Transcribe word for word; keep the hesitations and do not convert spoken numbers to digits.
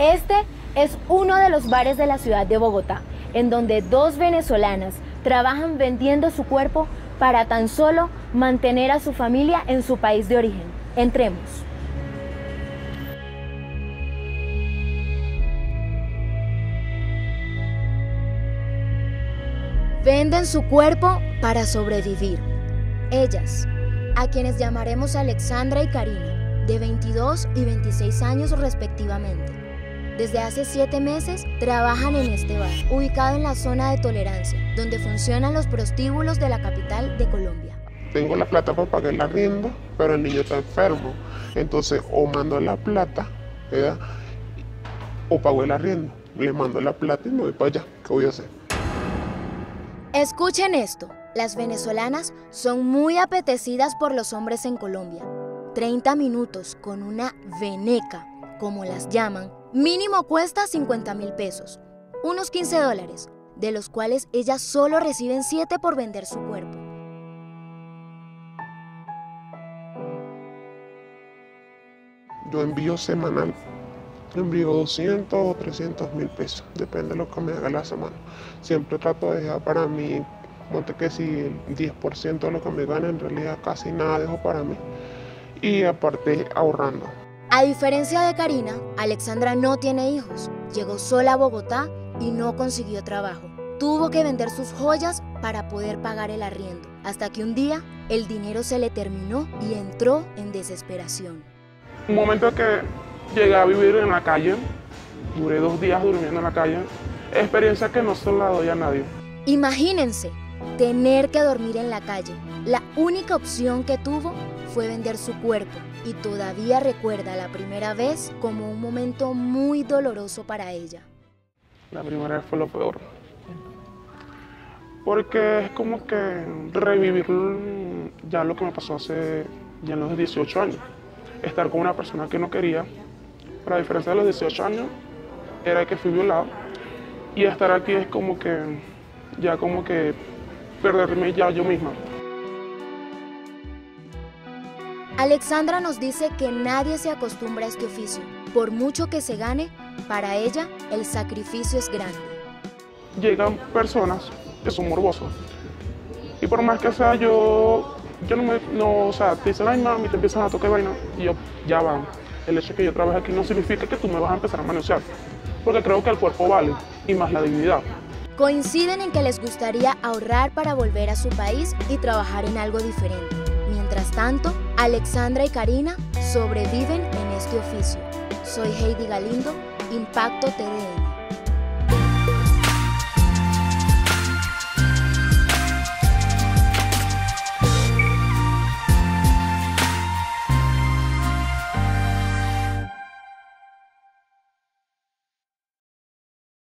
Este es uno de los bares de la ciudad de Bogotá, en donde dos venezolanas trabajan vendiendo su cuerpo para tan solo mantener a su familia en su país de origen. Entremos. Venden su cuerpo para sobrevivir. Ellas, a quienes llamaremos Alexandra y Karina, de veintidós y veintiséis años respectivamente, desde hace siete meses trabajan en este bar, ubicado en la zona de Tolerancia, donde funcionan los prostíbulos de la capital de Colombia. Tengo la plata para pagar la rienda, pero el niño está enfermo, entonces o mando la plata, ¿verdad? O pago la rienda, le mando la plata y me voy para allá. ¿Qué voy a hacer? Escuchen esto, las venezolanas son muy apetecidas por los hombres en Colombia. treinta minutos con una veneca, como las llaman, mínimo cuesta cincuenta mil pesos, unos quince dólares, de los cuales ellas solo reciben siete por vender su cuerpo. Yo envío semanal, yo envío doscientos o trescientos mil pesos, depende de lo que me haga la semana. Siempre trato de dejar para mí, ponte que si el diez por ciento de lo que me gana, en realidad casi nada dejo para mí. Y aparte ahorrando. A diferencia de Karina, Alexandra no tiene hijos, llegó sola a Bogotá y no consiguió trabajo. Tuvo que vender sus joyas para poder pagar el arriendo, hasta que un día el dinero se le terminó y entró en desesperación. Un momento que llegué a vivir en la calle, duré dos días durmiendo en la calle, experiencia que no se la doy a nadie. Imagínense, tener que dormir en la calle, la única opción que tuvo fue vender su cuerpo, y todavía recuerda la primera vez como un momento muy doloroso para ella. La primera vez fue lo peor, porque es como que revivir ya lo que me pasó hace ya los dieciocho años. Estar con una persona que no quería, pero a diferencia de los dieciocho años, era el que fui violado, y estar aquí es como que ya como que perderme ya yo misma. Alexandra nos dice que nadie se acostumbra a este oficio. Por mucho que se gane, para ella el sacrificio es grande. Llegan personas que son morbosos. Y por más que sea, yo, yo no me... No, o sea, te dicen, ay, mami, te empiezan a tocar vaina. Y yo, ya va. El hecho de que yo trabaje aquí no significa que tú me vas a empezar a manosear. Porque creo que el cuerpo vale, y más la dignidad. Coinciden en que les gustaría ahorrar para volver a su país y trabajar en algo diferente. Mientras tanto, Alexandra y Karina sobreviven en este oficio. Soy Heidi Galindo, Impacto T D N.